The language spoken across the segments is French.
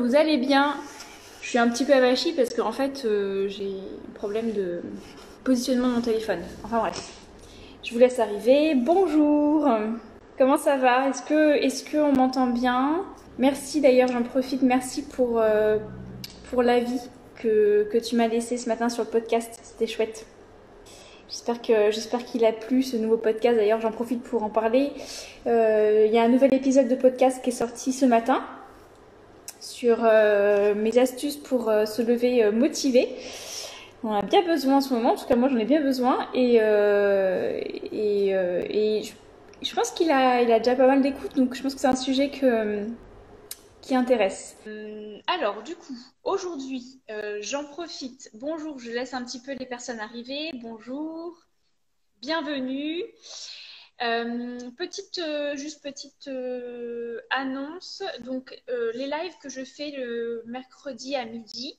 vous allez bien. Je suis un petit peu avachie parce que en fait j'ai un problème de positionnement de mon téléphone. Enfin bref, je vous laisse arriver. Bonjour. Comment ça va? Est-ce qu'on m'entend bien? Merci d'ailleurs, j'en profite. Merci pour l'avis que tu m'as laissé ce matin sur le podcast. C'était chouette. J'espère qu'il a plu ce nouveau podcast, d'ailleurs j'en profite pour en parler. Il y a un nouvel épisode de podcast qui est sorti ce matin sur mes astuces pour se lever motivé. On a bien besoin en ce moment, en tout cas moi j'en ai bien besoin et je pense qu'il a déjà pas mal d'écoute, donc je pense que c'est un sujet qui intéresse. Alors du coup, aujourd'hui, j'en profite. Bonjour, je laisse un petit peu les personnes arriver. Bonjour, bienvenue. Juste petite annonce. Donc les lives que je fais le mercredi à midi,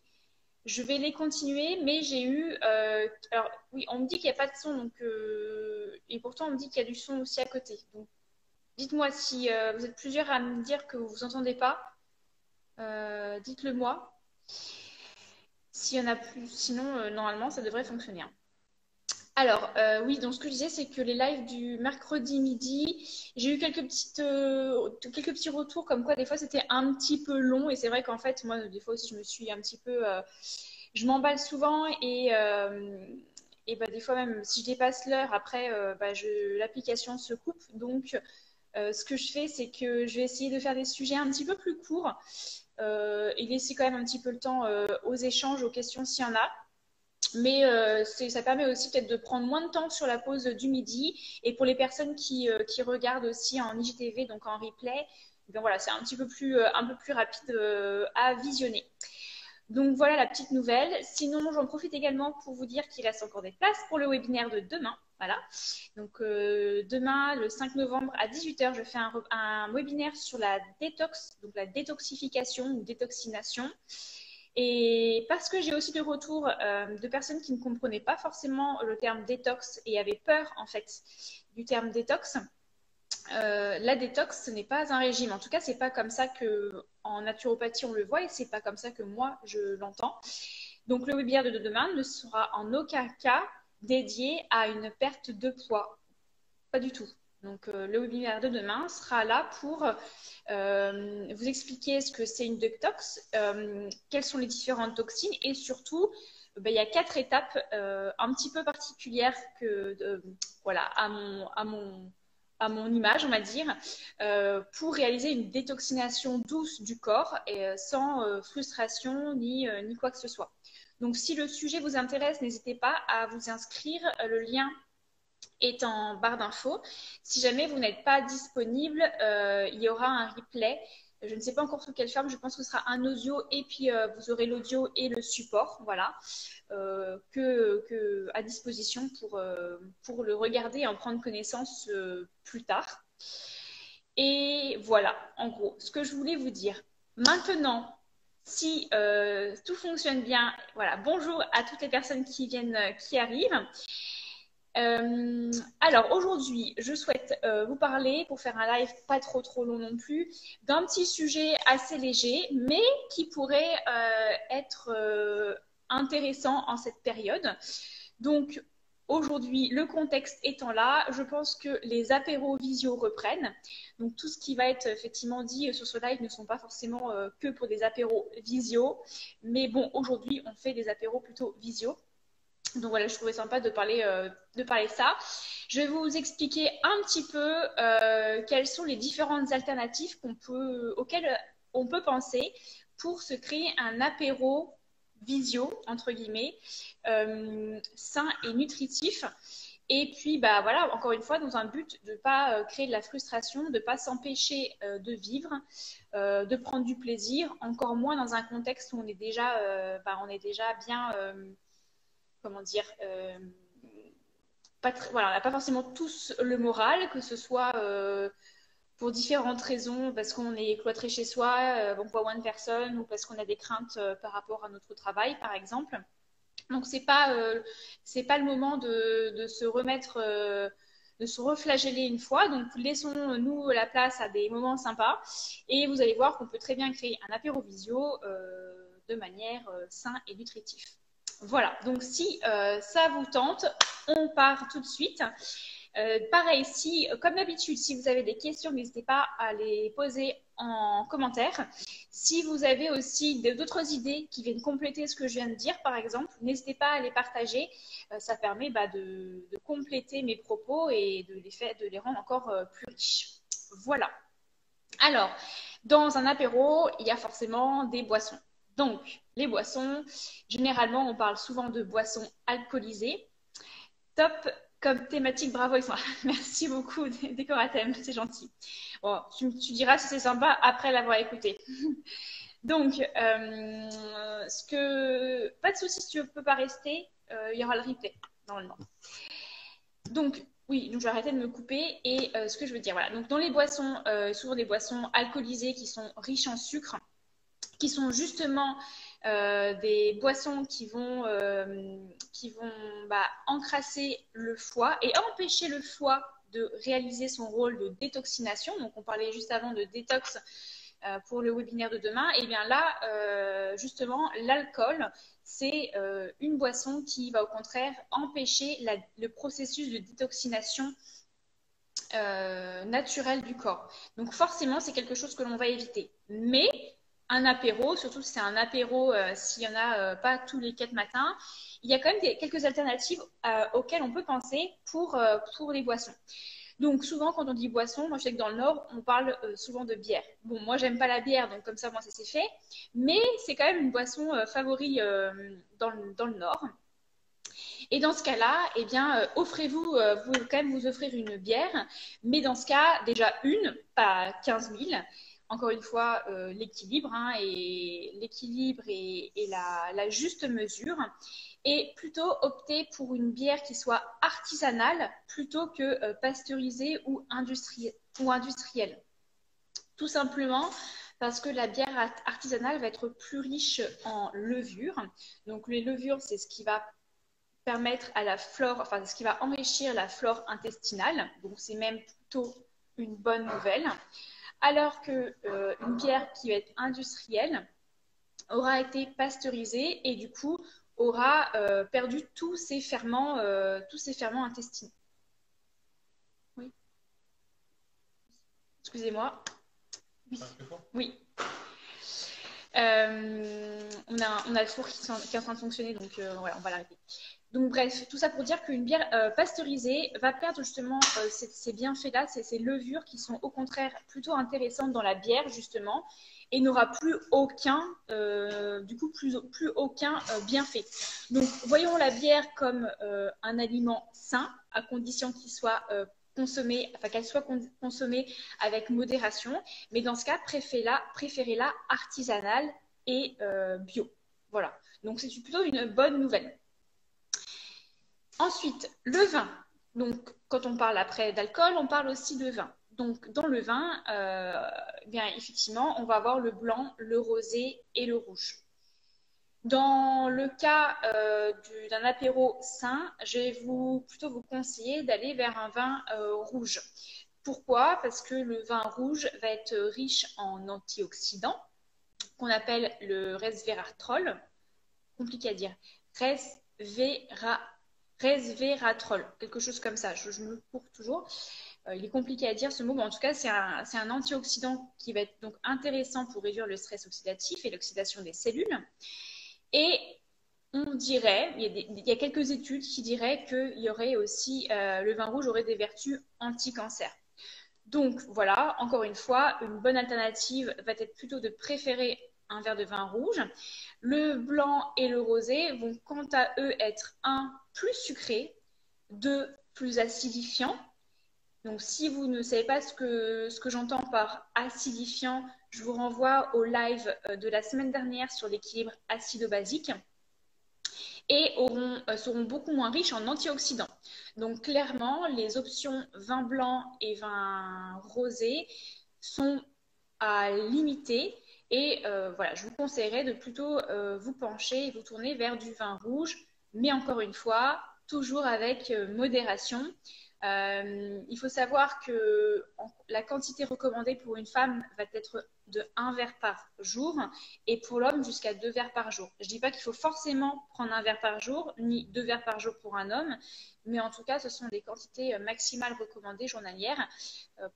je vais les continuer, mais j'ai eu... alors oui, on me dit qu'il n'y a pas de son, donc, et pourtant on me dit qu'il y a du son aussi à côté. Donc dites-moi si vous êtes plusieurs à me dire que vous ne vous entendez pas. Dites-le moi. S'il y en a plus, sinon normalement ça devrait fonctionner. Hein. Alors oui, donc ce que je disais, c'est que les lives du mercredi midi, j'ai eu quelques petits retours comme quoi des fois c'était un petit peu long, et c'est vrai qu'en fait moi des fois aussi je me suis un petit peu, je m'emballe souvent et bah, des fois même si je dépasse l'heure après, bah, l'application se coupe, donc ce que je fais, c'est que je vais essayer de faire des sujets un petit peu plus courts et laisser quand même un petit peu le temps aux échanges, aux questions s'il y en a. Mais ça permet aussi peut-être de prendre moins de temps sur la pause du midi. Et pour les personnes qui regardent aussi en IGTV, donc en replay, bien voilà, c'est un peu plus rapide à visionner. Donc voilà la petite nouvelle. Sinon, j'en profite également pour vous dire qu'il reste encore des places pour le webinaire de demain. Voilà. Donc demain, le 5 novembre à 18h, je fais un webinaire sur la détox, donc la détoxification ou détoxination. Et parce que j'ai aussi des retours de personnes qui ne comprenaient pas forcément le terme détox et avaient peur en fait du terme détox, la détox, ce n'est pas un régime. En tout cas, c'est pas comme ça que en naturopathie on le voit, et c'est pas comme ça que moi je l'entends. Donc le webinaire de demain ne sera en aucun cas dédié à une perte de poids. Pas du tout. Donc, le webinaire de demain sera là pour vous expliquer ce que c'est une détox, quelles sont les différentes toxines, et surtout, il y a 4 étapes un petit peu particulières que, voilà, à mon image, on va dire, pour réaliser une détoxination douce du corps et sans frustration ni quoi que ce soit. Donc, si le sujet vous intéresse, n'hésitez pas à vous inscrire. Le lien est en barre d'infos. Si jamais vous n'êtes pas disponible, il y aura un replay. Je ne sais pas encore sous quelle forme. Je pense que ce sera un audio et puis vous aurez l'audio et le support, voilà, à disposition pour le regarder et en prendre connaissance plus tard. Et voilà, en gros, ce que je voulais vous dire. Maintenant, si tout fonctionne bien, voilà, bonjour à toutes les personnes qui arrivent. Alors aujourd'hui, je souhaite vous parler, pour faire un live pas trop long non plus, d'un petit sujet assez léger, mais qui pourrait être intéressant en cette période. Donc aujourd'hui, le contexte étant là, je pense que les apéros visio reprennent. Donc tout ce qui va être effectivement dit sur ce live ne sont pas forcément que pour des apéros visio. Mais bon, aujourd'hui, on fait des apéros plutôt visio. Donc voilà, je trouvais sympa de parler ça. Je vais vous expliquer un petit peu quelles sont les différentes alternatives auxquelles on peut penser pour se créer un apéro visio, entre guillemets, sain et nutritif. Et puis, bah, voilà, encore une fois, dans un but de ne pas créer de la frustration, de ne pas s'empêcher de vivre, de prendre du plaisir, encore moins dans un contexte où on est déjà, bien... comment dire, voilà, on n'a pas forcément tous le moral, que ce soit pour différentes raisons, parce qu'on est cloîtré chez soi, on voit moins de personnes, ou parce qu'on a des craintes par rapport à notre travail, par exemple. Donc, ce n'est pas le moment de se remettre de se reflageller une fois. Donc, laissons-nous la place à des moments sympas. Et vous allez voir qu'on peut très bien créer un apéro-visio de manière sain et nutritif. Voilà. Donc, si ça vous tente, on part tout de suite. Pareil, si, comme d'habitude, si vous avez des questions, n'hésitez pas à les poser en commentaire. Si vous avez aussi d'autres idées qui viennent compléter ce que je viens de dire, par exemple, n'hésitez pas à les partager. Ça permet de compléter mes propos et de les rendre encore plus riches. Voilà. Alors, dans un apéro, il y a forcément des boissons. Donc, les boissons, généralement, on parle souvent de boissons alcoolisées. Top! Comme thématique, bravo, Alexandra. Merci beaucoup, Décoratem, c'est gentil. Bon, tu diras si c'est sympa après l'avoir écouté. Donc, pas de souci si tu ne peux pas rester, il y aura le replay, normalement. Donc, oui, donc je vais arrêter de me couper et ce que je veux dire, voilà. Donc, dans les boissons, souvent des boissons alcoolisées qui sont riches en sucre, qui sont justement... des boissons qui vont encrasser le foie et empêcher le foie de réaliser son rôle de détoxination. Donc, on parlait juste avant de détox pour le webinaire de demain. Et bien là, justement, l'alcool, c'est une boisson qui va au contraire empêcher le processus de détoxination naturelle du corps. Donc, forcément, c'est quelque chose que l'on va éviter. Mais... un apéro, surtout si c'est un apéro, s'il y en a pas tous les 4 matins, il y a quand même quelques alternatives auxquelles on peut penser pour les boissons. Donc souvent quand on dit boisson, moi je sais que dans le Nord, on parle souvent de bière. Bon, moi j'aime pas la bière, donc comme ça moi ça s'est fait, mais c'est quand même une boisson favori dans le Nord. Et dans ce cas-là, eh bien, offrez-vous, vous quand même vous offrir une bière, mais dans ce cas déjà une, pas 15 000. Encore une fois, l'équilibre hein, et la juste mesure. Et plutôt opter pour une bière qui soit artisanale plutôt que pasteurisée ou industrielle. Tout simplement parce que la bière artisanale va être plus riche en levures. Donc les levures, c'est ce qui va permettre à la flore, enfin ce qui va enrichir la flore intestinale. Donc c'est même plutôt une bonne nouvelle. Alors qu'une bière qui va être industrielle aura été pasteurisée et du coup aura perdu tous ses ferments intestinaux. Oui. Excusez-moi. Oui. Oui. On a le four qui est en train de fonctionner, donc voilà, on va l'arrêter. Donc bref, tout ça pour dire qu'une bière pasteurisée va perdre justement ces bienfaits-là, ces levures qui sont au contraire plutôt intéressantes dans la bière justement et n'aura plus aucun, bienfait. Donc voyons la bière comme un aliment sain à condition qu'il soit consommée avec modération, mais dans ce cas préférez-la artisanale et bio. Voilà, donc c'est plutôt une bonne nouvelle. Ensuite, le vin. Donc, quand on parle après d'alcool, on parle aussi de vin. Donc, dans le vin, bien effectivement, on va avoir le blanc, le rosé et le rouge. Dans le cas d'un apéro sain, je vais plutôt vous conseiller d'aller vers un vin rouge. Pourquoi? Parce que le vin rouge va être riche en antioxydants, qu'on appelle le resveratrol. Compliqué à dire. Resveratrol, quelque chose comme ça, je me cours toujours. Il est compliqué à dire ce mot, mais en tout cas, c'est un antioxydant qui va être donc intéressant pour réduire le stress oxydatif et l'oxydation des cellules. Et on dirait, il y a quelques études qui diraient qu'il y aurait aussi, le vin rouge aurait des vertus anti-cancer. Donc voilà, encore une fois, une bonne alternative va être plutôt de préférer un verre de vin rouge. Le blanc et le rosé vont quant à eux être 1, plus sucré, 2, plus acidifiant. Donc si vous ne savez pas ce que j'entends par acidifiant, je vous renvoie au live de la semaine dernière sur l'équilibre acido-basique et seront beaucoup moins riches en antioxydants. Donc clairement, les options vin blanc et vin rosé sont à limiter. Et voilà, je vous conseillerais de plutôt vous pencher et vous tourner vers du vin rouge, mais encore une fois, toujours avec modération. Il faut savoir que la quantité recommandée pour une femme va être de 1 verre par jour et pour l'homme jusqu'à 2 verres par jour. Je ne dis pas qu'il faut forcément prendre 1 verre par jour ni 2 verres par jour pour un homme, mais en tout cas, ce sont des quantités maximales recommandées journalières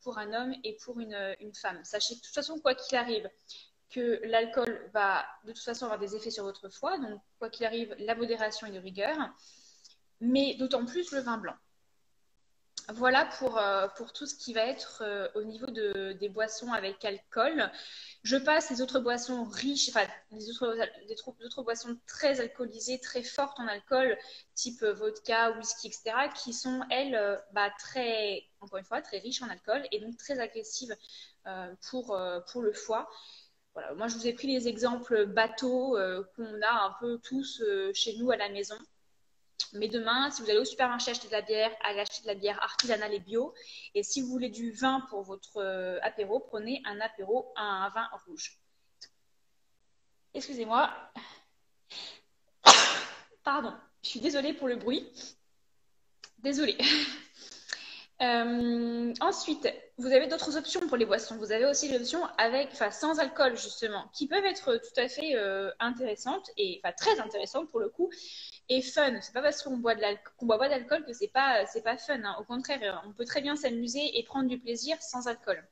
pour un homme et pour une femme. Sachez que de toute façon, quoi qu'il arrive, que l'alcool va de toute façon avoir des effets sur votre foie, donc quoi qu'il arrive, la modération est de rigueur, mais d'autant plus le vin blanc. Voilà pour tout ce qui va être au niveau des boissons avec alcool. Je passe les autres boissons riches, enfin les autres boissons très alcoolisées, très fortes en alcool, type vodka, whisky, etc., qui sont, elles, très, encore une fois, très riches en alcool et donc très agressives pour le foie. Voilà, moi, je vous ai pris les exemples bateaux qu'on a un peu tous chez nous à la maison. Mais demain, si vous allez au supermarché acheter de la bière, allez acheter de la bière artisanale et bio. Et si vous voulez du vin pour votre apéro, prenez un apéro à un vin rouge. Excusez-moi. Pardon, je suis désolée pour le bruit. Désolée. Ensuite, vous avez d'autres options pour les boissons. Vous avez aussi l'option sans alcool, justement, qui peuvent être tout à fait intéressantes, et très intéressantes pour le coup, et fun. C'est pas parce qu'on boit pas d'alcool que c'est pas fun, hein. Au contraire, on peut très bien s'amuser et prendre du plaisir sans alcool.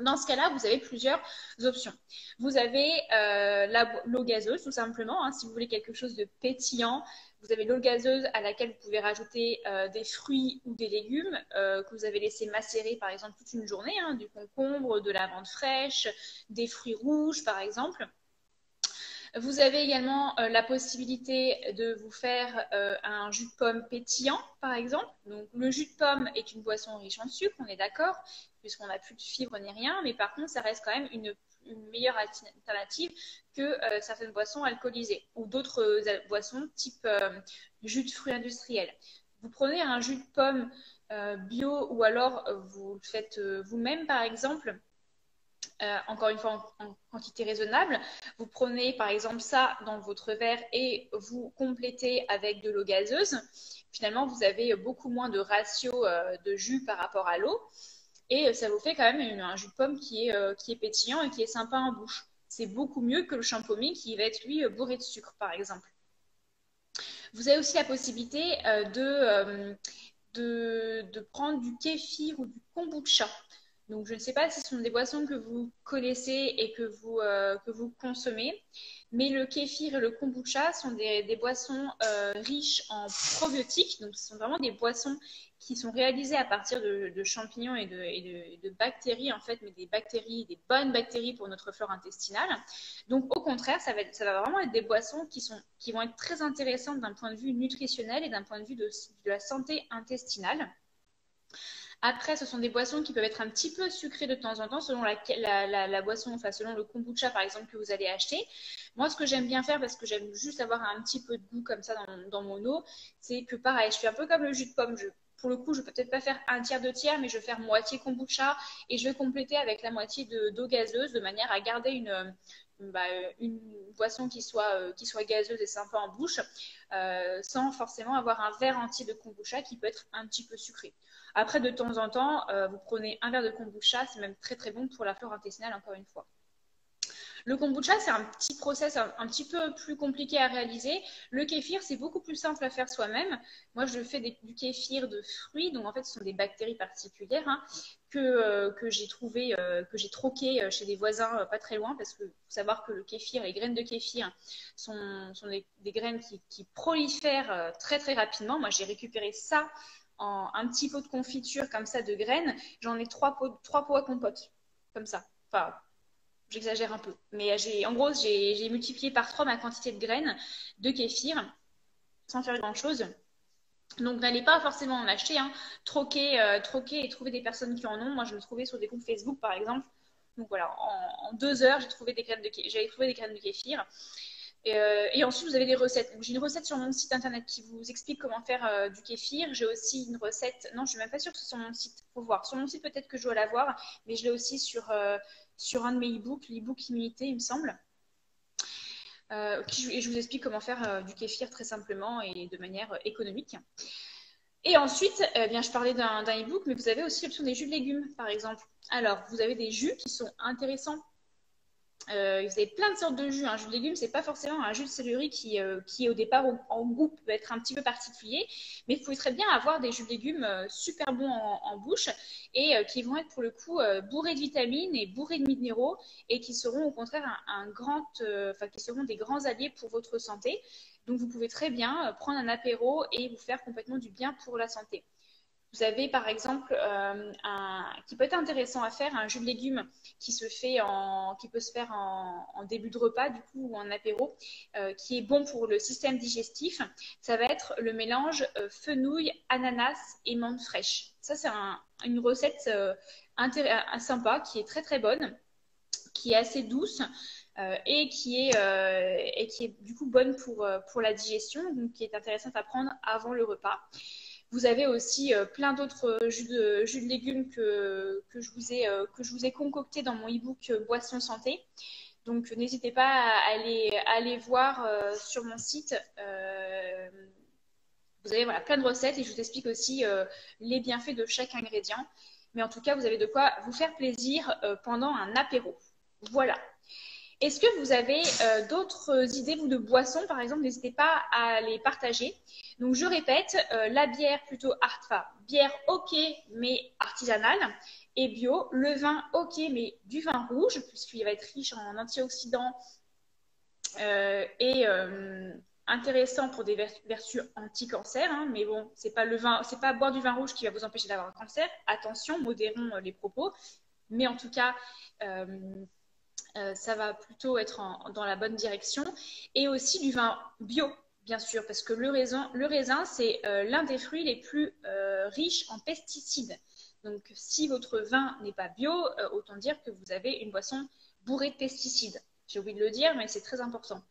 Dans ce cas-là, vous avez plusieurs options. Vous avez l'eau gazeuse, tout simplement, hein, si vous voulez quelque chose de pétillant. Vous avez l'eau gazeuse à laquelle vous pouvez rajouter des fruits ou des légumes que vous avez laissé macérer, par exemple, toute une journée, hein, du concombre, de la menthe fraîche, des fruits rouges, par exemple. Vous avez également la possibilité de vous faire un jus de pomme pétillant, par exemple. Donc, le jus de pomme est une boisson riche en sucre, on est d'accord, puisqu'on n'a plus de fibres ni rien, mais par contre, ça reste quand même une meilleure alternative que certaines boissons alcoolisées ou d'autres boissons type jus de fruits industriels. Vous prenez un jus de pomme bio ou alors vous le faites vous-même, par exemple, encore une fois en quantité raisonnable. Vous prenez par exemple ça dans votre verre et vous complétez avec de l'eau gazeuse. Finalement, vous avez beaucoup moins de ratio de jus par rapport à l'eau. Et ça vous fait quand même un jus de pomme qui est pétillant et qui est sympa en bouche. C'est beaucoup mieux que le champomy qui va être, lui, bourré de sucre, par exemple. Vous avez aussi la possibilité de prendre du kéfir ou du kombucha. Donc, je ne sais pas si ce sont des boissons que vous connaissez et que vous consommez, mais le kéfir et le kombucha sont des boissons riches en probiotiques. Donc, ce sont vraiment des boissons qui sont réalisées à partir de champignons et de bactéries, en fait, mais des bonnes bactéries pour notre flore intestinale. Donc, au contraire, ça va vraiment être des boissons qui vont être très intéressantes d'un point de vue nutritionnel et d'un point de vue de la santé intestinale. Après, ce sont des boissons qui peuvent être un petit peu sucrées de temps en temps, selon la boisson, enfin selon le kombucha par exemple que vous allez acheter. Moi, ce que j'aime bien faire, parce que j'aime juste avoir un petit peu de goût comme ça dans mon eau, c'est que pareil, je fais un peu comme le jus de pomme. Pour le coup, je ne peux peut-être pas faire un tiers, deux tiers, mais je vais faire moitié kombucha et je vais compléter avec la moitié d'eau gazeuse de manière à garder une boisson qui soit gazeuse et sympa en bouche, sans forcément avoir un verre entier de kombucha qui peut être un petit peu sucré. Après, de temps en temps, vous prenez un verre de kombucha, c'est même très très bon pour la flore intestinale, encore une fois. Le kombucha, c'est un petit process un petit peu plus compliqué à réaliser. Le kéfir, c'est beaucoup plus simple à faire soi-même. Moi, je fais du kéfir de fruits, donc en fait, ce sont des bactéries particulières, hein, que j'ai trouvées, que j'ai troquées chez des voisins pas très loin, parce que faut savoir que le kéfir, les graines de kéfir sont des graines qui prolifèrent très très rapidement. Moi, j'ai récupéré ça en un petit pot de confiture comme ça de graines. J'en ai trois pots à compote comme ça. Enfin, j'exagère un peu, mais en gros, j'ai multiplié par 3 ma quantité de graines de kéfir sans faire grand-chose. Donc, n'allez pas forcément en acheter, hein. Troquer et trouver des personnes qui en ont. Moi, je le trouvais sur des groupes Facebook, par exemple. Donc, voilà, en 2 heures, j'avais trouvé des graines de kéfir. Et ensuite, vous avez des recettes. J'ai une recette sur mon site internet qui vous explique comment faire du kéfir. J'ai aussi une recette. Non, je ne suis même pas sûre que ce soit sur mon site. Faut voir. Sur mon site, peut-être que je dois l'avoir, mais je l'ai aussi sur un de mes e-books, l'e-book Immunité, il me semble. Et je vous explique comment faire du kéfir très simplement et de manière économique. Et ensuite, bien, je parlais d'un e-book, mais vous avez aussi l'option des jus de légumes, par exemple. Alors, vous avez des jus qui sont intéressants. Vous avez plein de sortes de jus. Un jus de légumes, c'est pas forcément un jus de céleri qui au départ, en goût, peut être un petit peu particulier. Mais vous pouvez très bien avoir des jus de légumes super bons en bouche et qui vont être, pour le coup, bourrés de vitamines et bourrés de minéraux et qui seront, au contraire, qui seront des grands alliés pour votre santé. Donc, vous pouvez très bien prendre un apéro et vous faire complètement du bien pour la santé. Vous avez par exemple, qui peut être intéressant à faire, un jus de légumes qui peut se faire en début de repas du coup ou en apéro, qui est bon pour le système digestif. Ça va être le mélange fenouil, ananas et menthe fraîche. Ça, c'est une recette sympa qui est très très bonne, qui est assez douce. Et qui est du coup bonne pour la digestion, donc qui est intéressante à prendre avant le repas. Vous avez aussi plein d'autres jus de légumes que je vous ai concocté dans mon e-book Boisson Santé. Donc n'hésitez pas à aller voir sur mon site. Vous avez plein de recettes et je vous explique aussi les bienfaits de chaque ingrédient. Mais en tout cas, vous avez de quoi vous faire plaisir pendant un apéro. Voilà. Est-ce que vous avez d'autres idées, vous, de boissons, par exemple? N'hésitez pas à les partager. Donc, je répète, la bière plutôt bière OK, mais artisanale et bio. Le vin OK, mais du vin rouge, puisqu'il va être riche en antioxydants et intéressant pour des vertus anti-cancer. Hein, mais bon, c'est pas boire du vin rouge qui va vous empêcher d'avoir un cancer. Attention, modérons les propos. Mais en tout cas... ça va plutôt être dans la bonne direction. Et aussi du vin bio, bien sûr, parce que le raisin c'est l'un des fruits les plus riches en pesticides. Donc, si votre vin n'est pas bio, autant dire que vous avez une boisson bourrée de pesticides. J'ai oublié de le dire, mais c'est très important.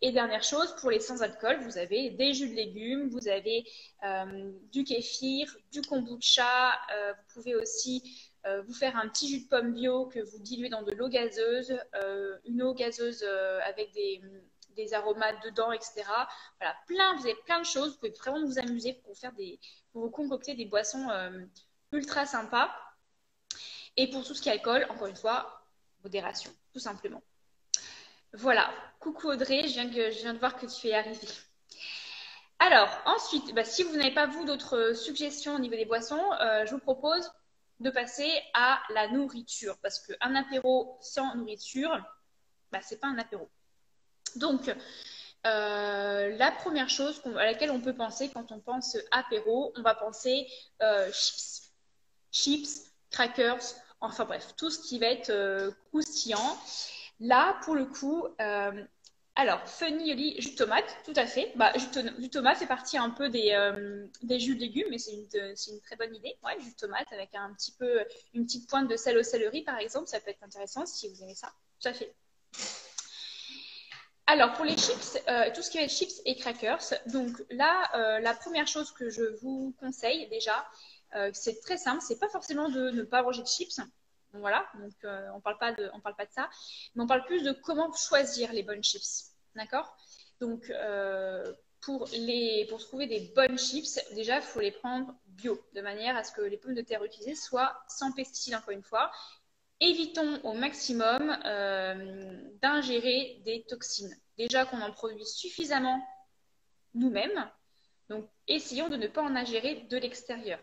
Et dernière chose, pour les sans-alcool, vous avez des jus de légumes, vous avez du kéfir, du kombucha, vous pouvez aussi... vous faire un petit jus de pomme bio que vous diluez dans de l'eau gazeuse, une eau gazeuse avec des aromates dedans, etc. Voilà, vous avez plein de choses. Vous pouvez vraiment vous amuser pour vous concocter des boissons ultra sympas. Et pour tout ce qui est alcool, encore une fois, modération, tout simplement. Voilà. Coucou Audrey, je viens de voir que tu es arrivée. Alors, ensuite, si vous n'avez pas, vous, d'autres suggestions au niveau des boissons, je vous propose... de passer à la nourriture, parce qu'un apéro sans nourriture, c'est pas un apéro. Donc, la première chose à laquelle on peut penser quand on pense apéro, on va penser chips, crackers, enfin bref, tout ce qui va être croustillant. Là, pour le coup, alors fenouil, jus de tomate, tout à fait. Jus de tomate fait partie un peu des jus de légumes, mais c'est une très bonne idée. Ouais, jus de tomate avec une petite pointe de sel au céleri, par exemple, ça peut être intéressant si vous aimez ça. Tout à fait. Alors pour les chips, tout ce qui va être chips et crackers. Donc là, la première chose que je vous conseille déjà, c'est très simple, c'est pas forcément de ne pas manger de chips. Voilà, donc on parle pas de ça, mais on parle plus de comment choisir les bonnes chips, d'accord? Donc, pour trouver des bonnes chips, déjà, il faut les prendre bio, de manière à ce que les pommes de terre utilisées soient sans pesticides, encore une fois. Évitons au maximum d'ingérer des toxines. Déjà qu'on en produit suffisamment nous-mêmes, donc essayons de ne pas en ingérer de l'extérieur.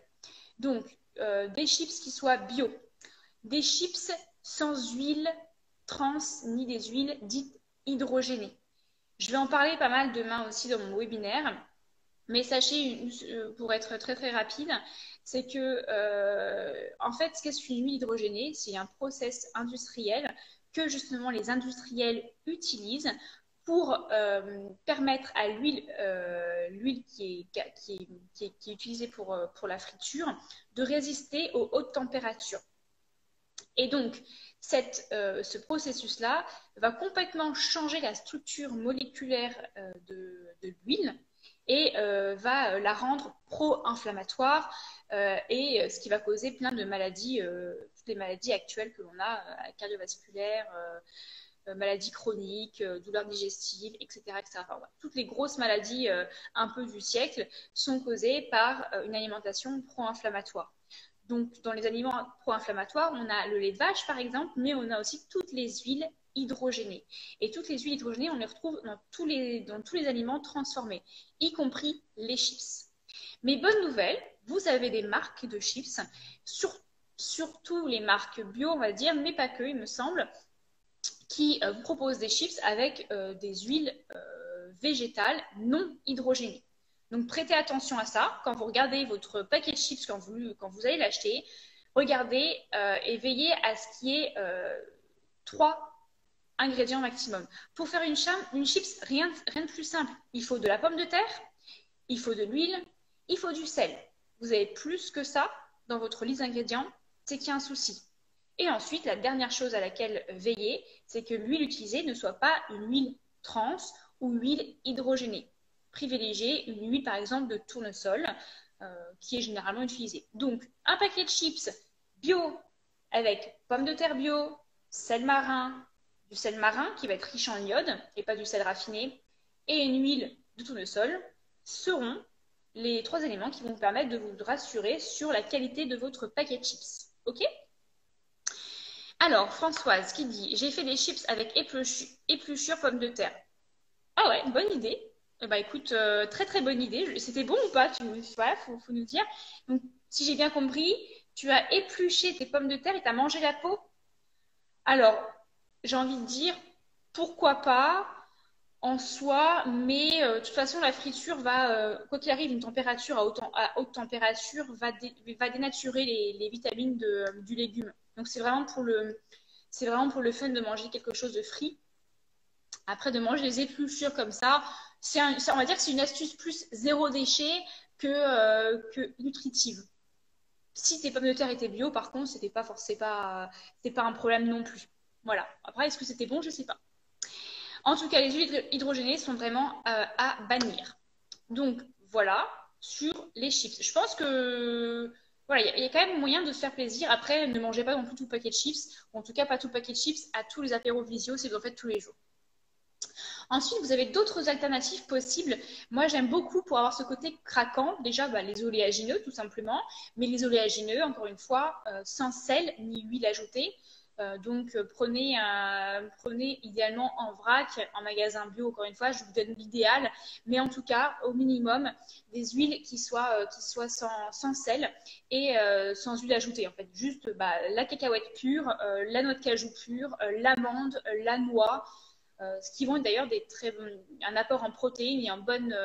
Donc, des chips qui soient bio. Des chips sans huile trans ni des huiles dites hydrogénées. Je vais en parler pas mal demain aussi dans mon webinaire, mais sachez, pour être très très rapide, c'est que en fait, ce qu'est une huile hydrogénée, c'est un process industriel que justement les industriels utilisent pour permettre à l'huile qui est utilisée pour la friture de résister aux hautes températures. Et donc, ce processus-là va complètement changer la structure moléculaire de l'huile et va la rendre pro-inflammatoire, et ce qui va causer plein de maladies, toutes les maladies actuelles que l'on a, cardiovasculaires, maladies chroniques, douleurs digestives, etc. etc. Enfin, ouais, toutes les grosses maladies un peu du siècle sont causées par une alimentation pro-inflammatoire. Donc, dans les aliments pro-inflammatoires, on a le lait de vache, par exemple, mais on a aussi toutes les huiles hydrogénées. Et toutes les huiles hydrogénées, on les retrouve dans tous les aliments transformés, y compris les chips. Mais bonne nouvelle, vous avez des marques de chips, surtout les marques bio, on va dire, mais pas que, il me semble, qui vous proposent des chips avec des huiles végétales non hydrogénées. Donc, prêtez attention à ça. Quand vous regardez votre paquet de chips, quand vous allez l'acheter, regardez et veillez à ce qu'il y ait 3 ingrédients maximum. Pour faire une chips, rien de plus simple. Il faut de la pomme de terre, il faut de l'huile, il faut du sel. Vous avez plus que ça dans votre liste d'ingrédients, c'est qu'il y a un souci. Et ensuite, la dernière chose à laquelle veillez, c'est que l'huile utilisée ne soit pas une huile trans ou une huile hydrogénée. Privilégiez une huile, par exemple, de tournesol qui est généralement utilisée. Donc, un paquet de chips bio avec pommes de terre bio, sel marin, du sel marin qui va être riche en iode et pas du sel raffiné, et une huile de tournesol seront les 3 éléments qui vont vous permettre de vous rassurer sur la qualité de votre paquet de chips. Ok ? Alors, Françoise qui dit « J'ai fait des chips avec épluchure pommes de terre ». Ah ouais, bonne idée. Eh ben, écoute, très très bonne idée. C'était bon ou pas? Voilà, faut nous dire. Donc, si j'ai bien compris, tu as épluché tes pommes de terre et tu as mangé la peau. Alors, j'ai envie de dire « Pourquoi pas ?» en soi, mais de toute façon, la friture va, quoi qu'il arrive, une température à haute température va dénaturer les vitamines du légume. Donc, c'est vraiment pour le fun de manger quelque chose de frit. Après, de manger les épluchures comme ça, on va dire que c'est une astuce plus zéro déchet que nutritive. Si tes pommes de terre étaient bio, par contre, c'était pas c'est pas un problème non plus. Voilà. Après, est-ce que c'était bon? Je sais pas. En tout cas, les huiles hydrogénées sont vraiment à bannir. Donc, voilà, sur les chips. Je pense que, voilà, il y a quand même moyen de se faire plaisir. Après, ne mangez pas non plus tout le paquet de chips. Ou en tout cas, pas tout le paquet de chips à tous les apéros visio, si vous en faites tous les jours. Ensuite, vous avez d'autres alternatives possibles. Moi, j'aime beaucoup pour avoir ce côté craquant. Déjà, les oléagineux, tout simplement. Mais les oléagineux, encore une fois, sans sel ni huile ajoutée. Donc, prenez idéalement en vrac, en magasin bio, encore une fois, je vous donne l'idéal. Mais en tout cas, au minimum, des huiles qui soient sans sel et sans huile ajoutée. En fait, juste la cacahuète pure, la noix de cajou pure, l'amande, la noix, ce qui vont être d'ailleurs un apport en protéines et en bonne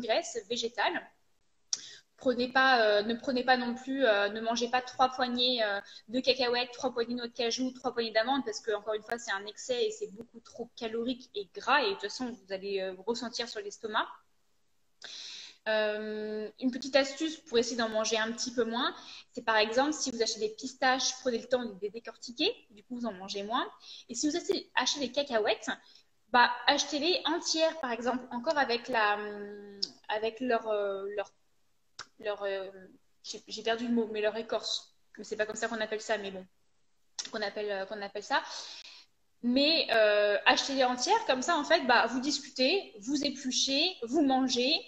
graisse végétale. Ne mangez pas 3 poignées de cacahuètes, 3 poignées de noix de cajou, 3 poignées d'amandes, parce que, encore une fois, c'est un excès et c'est beaucoup trop calorique et gras, et de toute façon, vous allez ressentir sur l'estomac. Une petite astuce pour essayer d'en manger un petit peu moins, c'est par exemple si vous achetez des pistaches, prenez le temps de les décortiquer, du coup vous en mangez moins. Et si vous achetez des cacahuètes, achetez-les entières, par exemple, encore avec leur j'ai perdu le mot, mais leur écorce, mais c'est pas comme ça qu'on appelle ça, mais bon, qu'on appelle ça, mais achetez-les entières, comme ça en fait vous discutez, vous épluchez, vous mangez,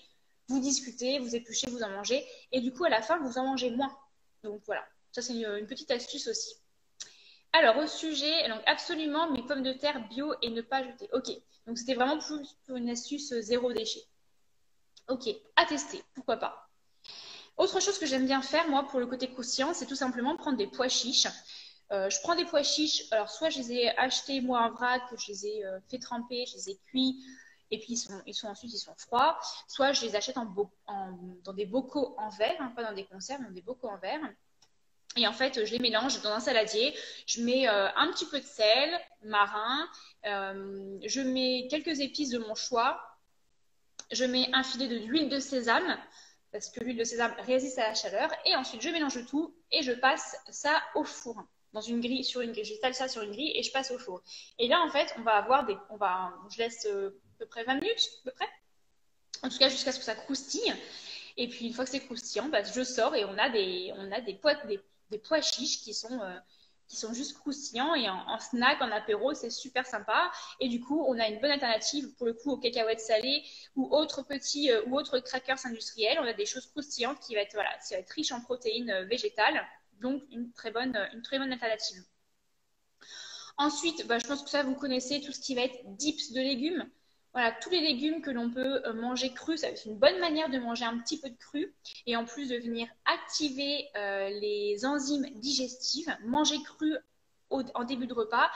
vous discutez, vous épluchez, vous en mangez, et du coup à la fin vous en mangez moins. Donc voilà, ça c'est une petite astuce aussi. Alors au sujet, donc absolument mes pommes de terre bio et ne pas jeter. Ok, donc c'était vraiment plus pour une astuce zéro déchet. Ok, à tester, pourquoi pas. Autre chose que j'aime bien faire, moi, pour le côté croustillant, c'est tout simplement prendre des pois chiches. Je prends des pois chiches, alors soit je les ai achetés, moi, en vrac, je les ai fait tremper, je les ai cuits, et puis ensuite ils sont froids, soit je les achète dans des bocaux en verre, hein, pas dans des conserves, mais dans des bocaux en verre. Et en fait, je les mélange dans un saladier, je mets un petit peu de sel marin, je mets quelques épices de mon choix, je mets un filet d'huile de sésame, parce que l'huile de sésame résiste à la chaleur. Et ensuite, je mélange tout et je passe ça au four. J'étale ça sur une grille et je passe au four. Et là, en fait, je laisse à peu près 20 minutes, à peu près. En tout cas, jusqu'à ce que ça croustille. Et puis, une fois que c'est croustillant, je sors et on a des pois chiches qui sont qui sont juste croustillants, et en snack, en apéro, c'est super sympa. Et du coup, on a une bonne alternative pour le coup aux cacahuètes salées ou autres petits ou autres crackers industriels. On a des choses croustillantes qui va être, voilà, qui va être riche en protéines végétales, donc une très bonne alternative. Ensuite, je pense que ça, vous connaissez tout ce qui va être dips de légumes. Voilà, tous les légumes que l'on peut manger crus, c'est une bonne manière de manger un petit peu de cru. Et en plus de venir activer les enzymes digestives, manger cru en début de repas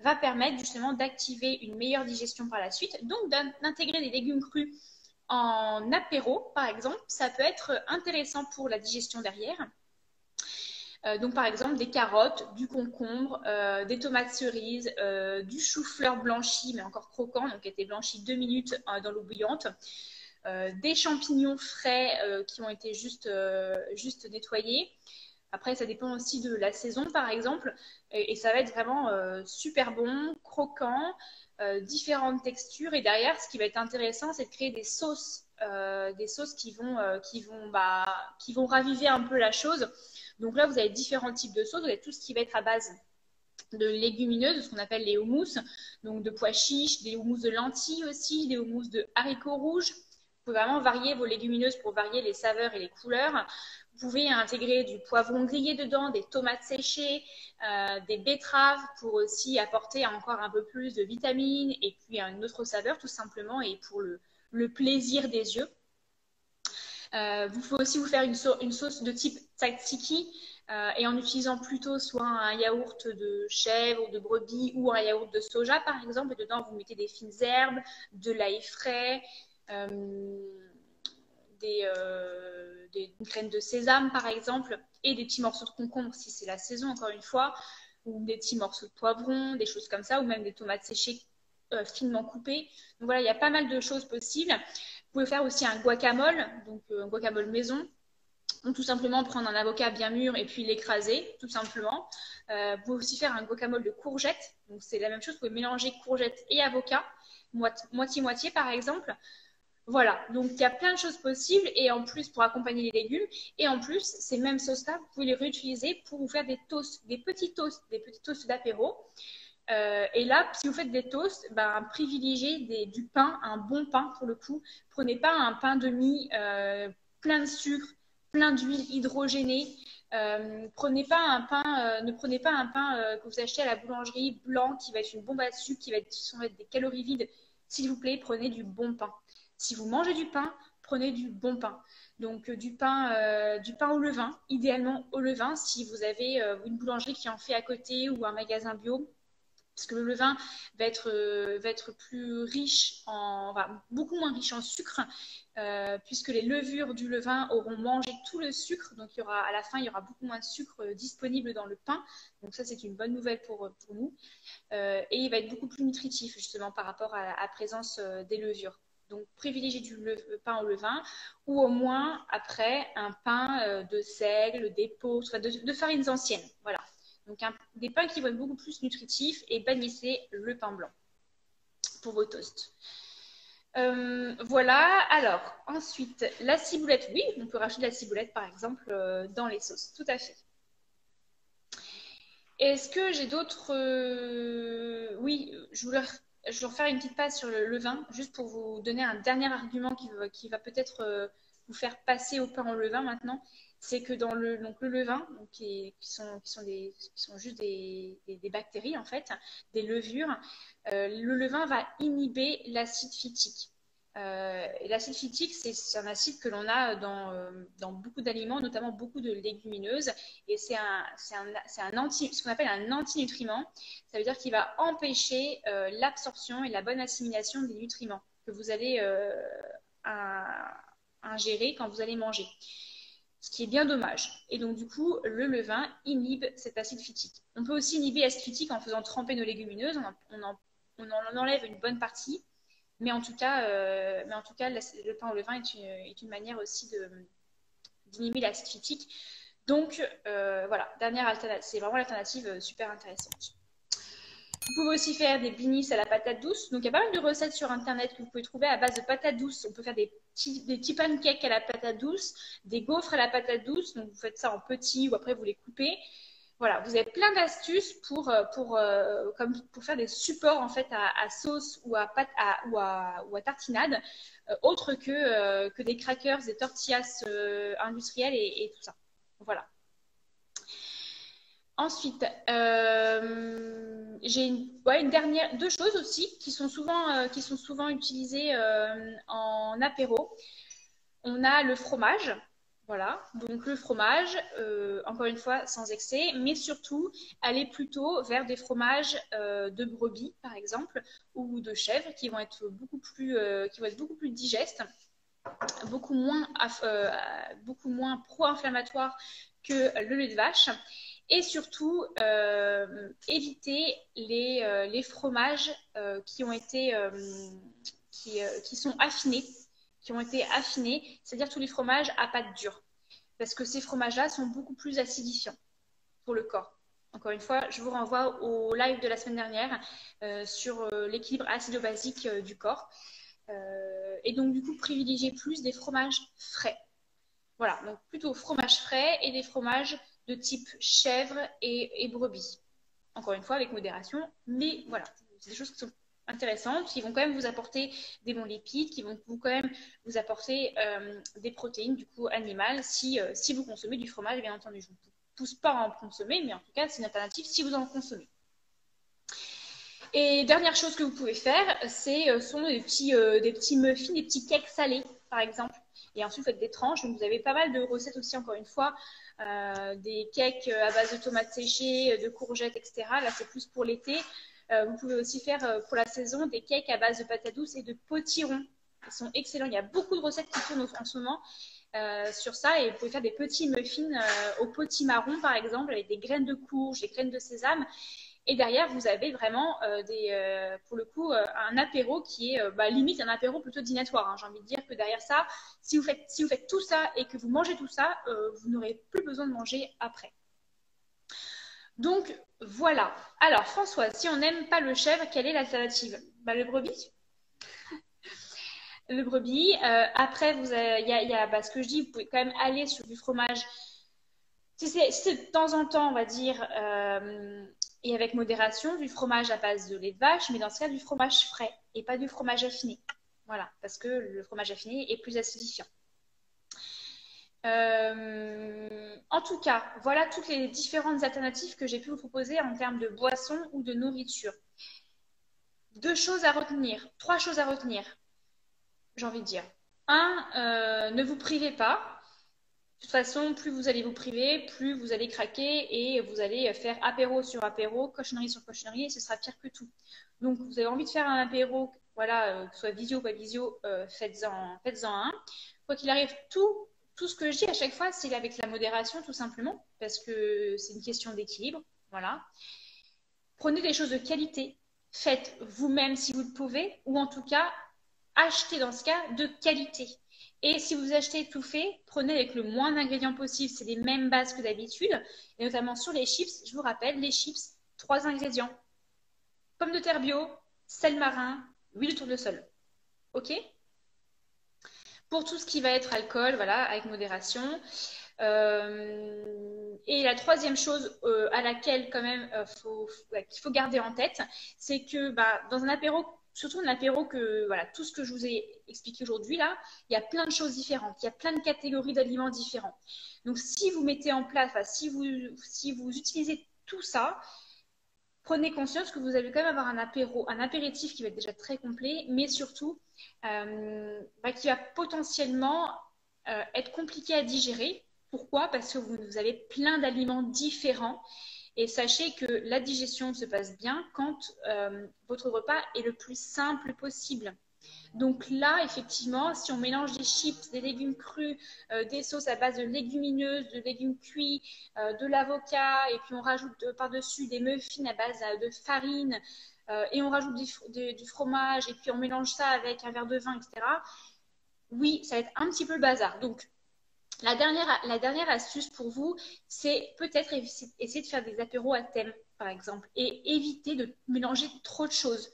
va permettre justement d'activer une meilleure digestion par la suite. Donc d'intégrer des légumes crus en apéro, par exemple, ça peut être intéressant pour la digestion derrière. Donc par exemple des carottes, du concombre, des tomates cerises, du chou-fleur blanchi mais encore croquant, donc qui a été blanchi 2 minutes dans l'eau bouillante, des champignons frais qui ont été juste nettoyés. Après ça dépend aussi de la saison par exemple, et ça va être vraiment super bon, croquant, différentes textures. Et derrière ce qui va être intéressant, c'est de créer des sauces qui vont raviver un peu la chose. Donc là, vous avez différents types de sauces. Vous avez tout ce qui va être à base de légumineuses, de ce qu'on appelle les houmous, donc de pois chiches, des houmous de lentilles aussi, des houmous de haricots rouges. Vous pouvez vraiment varier vos légumineuses pour varier les saveurs et les couleurs. Vous pouvez intégrer du poivron grillé dedans, des tomates séchées, des betteraves pour aussi apporter encore un peu plus de vitamines et puis une autre saveur tout simplement, et pour le plaisir des yeux. Vous pouvez aussi vous faire une sauce de type tzatziki et en utilisant plutôt soit un yaourt de chèvre ou de brebis ou un yaourt de soja par exemple, et dedans vous mettez des fines herbes, de l'ail frais, une graine de sésame par exemple, et des petits morceaux de concombre si c'est la saison encore une fois, ou des petits morceaux de poivron, des choses comme ça, ou même des tomates séchées finement coupées. Donc voilà, il y a pas mal de choses possibles. Vous pouvez faire aussi un guacamole, donc un guacamole maison. Donc tout simplement prendre un avocat bien mûr et puis l'écraser, tout simplement. Vous pouvez aussi faire un guacamole de courgettes. Donc c'est la même chose, vous pouvez mélanger courgettes et avocat, moitié-moitié par exemple. Voilà, donc il y a plein de choses possibles, et en plus pour accompagner les légumes. Et en plus, ces mêmes sauces-là, vous pouvez les réutiliser pour vous faire des petits toasts d'apéro. Et là, si vous faites des toasts, privilégiez du pain, un bon pain pour le coup. Prenez pas un pain de mie plein de sucre, plein d'huile hydrogénée. Ne prenez pas un pain que vous achetez à la boulangerie blanc qui va être une bombe à sucre, qui va être des calories vides. S'il vous plaît, prenez du bon pain. Si vous mangez du pain, prenez du bon pain. Donc du pain au levain, idéalement au levain. Si vous avez une boulangerie qui en fait à côté ou un magasin bio. Parce que le levain va être plus riche beaucoup moins riche en sucre, puisque les levures du levain auront mangé tout le sucre. Donc à la fin, il y aura beaucoup moins de sucre disponible dans le pain. Donc ça, c'est une bonne nouvelle pour nous. Et il va être beaucoup plus nutritif, justement, par rapport à la présence des levures. Donc privilégiez le pain au levain, ou au moins, après, un pain de seigle, d'épeautre, de farines anciennes. Voilà. Donc des pains qui vont être beaucoup plus nutritifs, et bannissez le pain blanc pour vos toasts. Voilà, alors ensuite la ciboulette, oui, on peut rajouter de la ciboulette par exemple dans les sauces, tout à fait. Est-ce que j'ai d'autres... Oui, je voulais refaire une petite passe sur le levain, juste pour vous donner un dernier argument qui va peut-être vous faire passer au pain au levain maintenant. C'est que dans le levain, donc qui sont juste des bactéries en fait, des levures, le levain va inhiber l'acide phytique. L'acide phytique, c'est un acide que l'on a dans beaucoup d'aliments, notamment beaucoup de légumineuses, et ce qu'on appelle un antinutriment. Ça veut dire qu'il va empêcher l'absorption et la bonne assimilation des nutriments que vous allez ingérer quand vous allez manger. Ce qui est bien dommage. Et donc, du coup, le levain inhibe cet acide phytique. On peut aussi inhiber l'acide phytique en faisant tremper nos légumineuses. On en enlève une bonne partie. Mais en tout cas, le pain au levain est une manière aussi d'inhiber l'acide phytique. Donc, voilà, dernière alternative. C'est vraiment l'alternative super intéressante. Vous pouvez aussi faire des blinis à la patate douce. Donc, il y a pas mal de recettes sur Internet que vous pouvez trouver à base de patate douce. On peut faire des petits pancakes à la patate douce, des gaufres à la patate douce. Donc, vous faites ça en petits, ou après, vous les coupez. Voilà, vous avez plein d'astuces pour faire des supports en fait à sauce ou à pâte ou à tartinade, autre que des crackers, des tortillas industrielles et tout ça. Voilà. Ensuite, j'ai deux choses aussi qui sont souvent utilisées en apéro. On a le fromage. Voilà, donc le fromage, encore une fois, sans excès, mais surtout, aller plutôt vers des fromages de brebis, par exemple, ou de chèvres, qui vont être beaucoup plus digestes, beaucoup moins pro-inflammatoires que le lait de vache. Et surtout, éviter les fromages qui ont été affinés, c'est-à-dire tous les fromages à pâte dure, parce que ces fromages-là sont beaucoup plus acidifiants pour le corps. Encore une fois, je vous renvoie au live de la semaine dernière sur l'équilibre acido-basique du corps. Et donc, du coup, privilégier plus des fromages frais. Voilà, donc plutôt fromages frais et des fromages de type chèvre et brebis. Encore une fois, avec modération, mais voilà, c'est des choses qui sont intéressantes, qui vont quand même vous apporter des bons lipides, qui vont quand même vous apporter des protéines du coup animales si vous consommez du fromage, bien entendu. Je ne vous pousse pas à en consommer, mais en tout cas, c'est une alternative si vous en consommez. Et dernière chose que vous pouvez faire, sont des petits muffins, des petits cakes salés, par exemple. Et ensuite, vous faites des tranches. Donc, vous avez pas mal de recettes aussi, encore une fois, des cakes à base de tomates séchées, de courgettes, etc. Là, c'est plus pour l'été. Vous pouvez aussi faire pour la saison des cakes à base de patates douces et de potirons. Ils sont excellents. Il y a beaucoup de recettes qui tournent en ce moment sur ça. Et vous pouvez faire des petits muffins au potimarron, par exemple, avec des graines de courge, des graines de sésame. Et derrière, vous avez vraiment, pour le coup, un apéro qui est limite un apéro plutôt dînatoire. Hein. J'ai envie de dire que derrière ça, si vous faites tout ça et que vous mangez tout ça, vous n'aurez plus besoin de manger après. Donc, voilà. Alors, Françoise, si on n'aime pas le chèvre, quelle est l'alternative? Le brebis. Le brebis. Après, ce que je dis, vous pouvez quand même aller sur du fromage. Si c'est de temps en temps, on va dire... et avec modération, du fromage à base de lait de vache, mais dans ce cas, du fromage frais et pas du fromage affiné. Voilà, parce que le fromage affiné est plus acidifiant. En tout cas, voilà toutes les différentes alternatives que j'ai pu vous proposer en termes de boissons ou de nourriture. Trois choses à retenir, j'ai envie de dire. Un, ne vous privez pas. De toute façon, plus vous allez vous priver, plus vous allez craquer et vous allez faire apéro sur apéro, cochonnerie sur cochonnerie, et ce sera pire que tout. Donc, vous avez envie de faire un apéro, voilà, que ce soit visio ou pas visio, faites-en un. Quoi qu'il arrive, tout ce que je dis à chaque fois, c'est avec la modération, tout simplement, parce que c'est une question d'équilibre. Voilà. Prenez des choses de qualité. Faites vous-même si vous le pouvez, ou en tout cas, achetez dans ce cas de qualité. Et si vous achetez tout fait, prenez avec le moins d'ingrédients possible. C'est les mêmes bases que d'habitude. Et notamment sur les chips, je vous rappelle, les chips, 3 ingrédients. Pommes de terre bio, sel marin, huile de tournesol. OK? Pour tout ce qui va être alcool, voilà, avec modération. Et la troisième chose à laquelle quand même qu'il faut garder en tête, c'est que dans un apéro, surtout un apéro que, voilà, tout ce que je vous ai expliqué aujourd'hui, là, il y a plein de choses différentes. Il y a plein de catégories d'aliments différents. Donc, si vous mettez en place, si vous utilisez tout ça, prenez conscience que vous allez quand même avoir un apéritif qui va être déjà très complet, mais surtout, qui va potentiellement être compliqué à digérer. Pourquoi? Parce que vous avez plein d'aliments différents. Et sachez que la digestion se passe bien quand votre repas est le plus simple possible. Donc là, effectivement, si on mélange des chips, des légumes crus, des sauces à base de légumineuses, de légumes cuits, de l'avocat, et puis on rajoute par-dessus des muffins à base de farine, et on rajoute du fromage, et puis on mélange ça avec un verre de vin, etc. Oui, ça va être un petit peu le bazar. Donc, la dernière astuce pour vous, c'est peut-être essayer de faire des apéros à thème, par exemple, et éviter de mélanger trop de choses.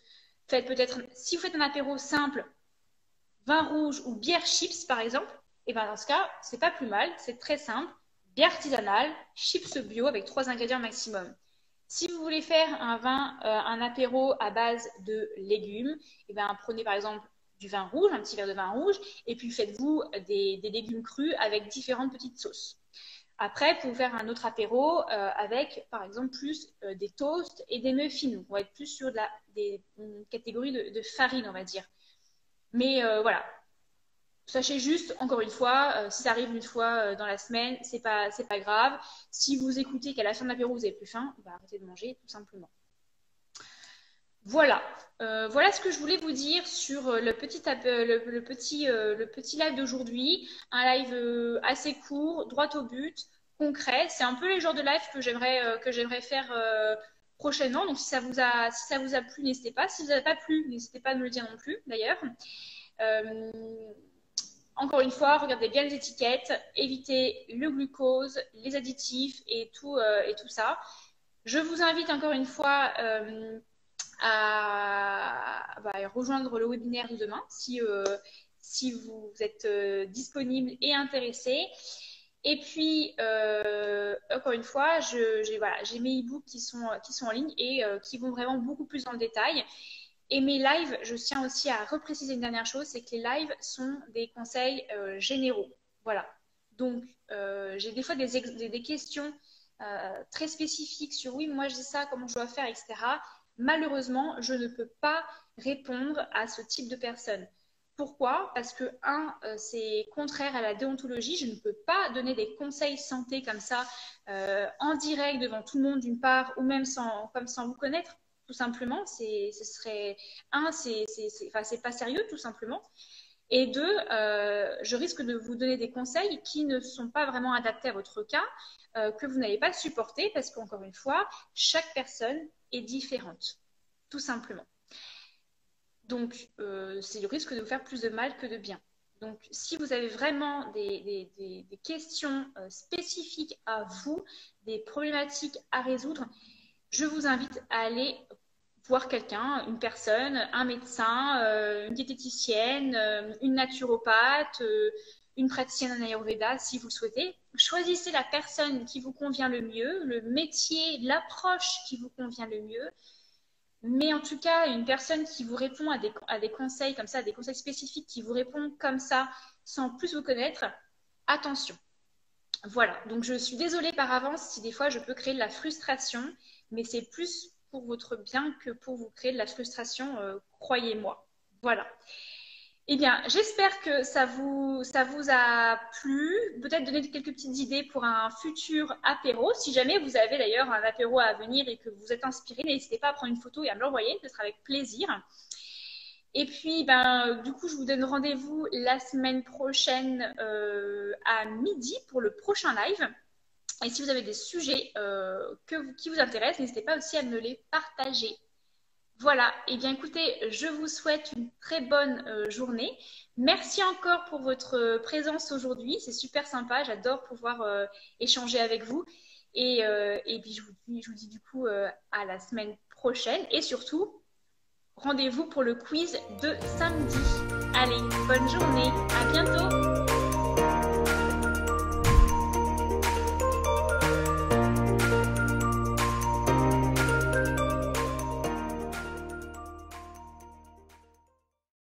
Faites peut-être, si vous faites un apéro simple, vin rouge ou bière chips, par exemple, et bien dans ce cas, c'est pas plus mal, c'est très simple. bière artisanale, chips bio avec 3 ingrédients maximum. Si vous voulez faire un vin, un apéro à base de légumes, eh ben, prenez par exemple du vin rouge, un petit verre de vin rouge, et puis faites-vous des légumes crus avec différentes petites sauces. Après, pour faire un autre apéro avec, par exemple, plus des toasts et des muffins. On va être plus sur une catégorie de farine, on va dire. Mais voilà. Sachez juste, encore une fois, si ça arrive une fois dans la semaine, c'est pas grave. Si vous écoutez qu'à la fin de l'apéro, vous avez plus faim, bah, arrêtez de manger, tout simplement. Voilà. Voilà ce que je voulais vous dire sur le petit live d'aujourd'hui. Un live assez court, droit au but, concret. C'est un peu les genres de live que j'aimerais faire prochainement. Donc, si ça vous a plu, n'hésitez pas. Si ça vous a pas plu, n'hésitez pas à me le dire non plus, d'ailleurs. Encore une fois, regardez bien les étiquettes. Évitez le glucose, les additifs et tout ça. Je vous invite encore une fois... à rejoindre le webinaire de demain si vous êtes disponible et intéressé. Et puis encore une fois, j'ai mes e-books qui sont en ligne et qui vont vraiment beaucoup plus dans le détail. Et mes lives, je tiens aussi à repréciser une dernière chose, c'est que les lives sont des conseils généraux. Voilà. Donc j'ai des fois des questions très spécifiques sur oui, moi je dis ça, comment je dois faire, etc. Malheureusement, je ne peux pas répondre à ce type de personnes. Pourquoi? Parce que, c'est contraire à la déontologie. Je ne peux pas donner des conseils santé comme ça en direct devant tout le monde, d'une part, ou même sans vous connaître, tout simplement. C'est pas sérieux, tout simplement. Et deux, je risque de vous donner des conseils qui ne sont pas vraiment adaptés à votre cas, que vous n'allez pas supporter, parce qu'encore une fois, chaque personne est différente, tout simplement. Donc, c'est le risque de vous faire plus de mal que de bien. Donc, si vous avez vraiment des questions spécifiques à vous, des problématiques à résoudre, je vous invite à aller voir quelqu'un, une personne, un médecin, une diététicienne, une naturopathe, une praticienne en Ayurveda, si vous le souhaitez. Choisissez la personne qui vous convient le mieux, le métier, l'approche qui vous convient le mieux. Mais en tout cas, une personne qui vous répond à des conseils comme ça, à des conseils spécifiques, qui vous répond comme ça, sans plus vous connaître, attention. Voilà. Donc, je suis désolée par avance si des fois je peux créer de la frustration, mais c'est plus pour votre bien que pour vous créer de la frustration, croyez-moi. Voilà. Eh bien, j'espère que ça vous a plu. Peut-être donner quelques petites idées pour un futur apéro. Si jamais vous avez d'ailleurs un apéro à venir et que vous êtes inspiré, n'hésitez pas à prendre une photo et à me l'envoyer. Ce sera avec plaisir. Et puis, du coup, je vous donne rendez-vous la semaine prochaine à midi pour le prochain live. Et si vous avez des sujets qui vous intéressent, n'hésitez pas aussi à me les partager. Voilà, et bien écoutez, je vous souhaite une très bonne journée. Merci encore pour votre présence aujourd'hui, c'est super sympa, j'adore pouvoir échanger avec vous. Et puis je vous dis du coup à la semaine prochaine et surtout, rendez-vous pour le quiz de samedi. Allez, bonne journée, à bientôt.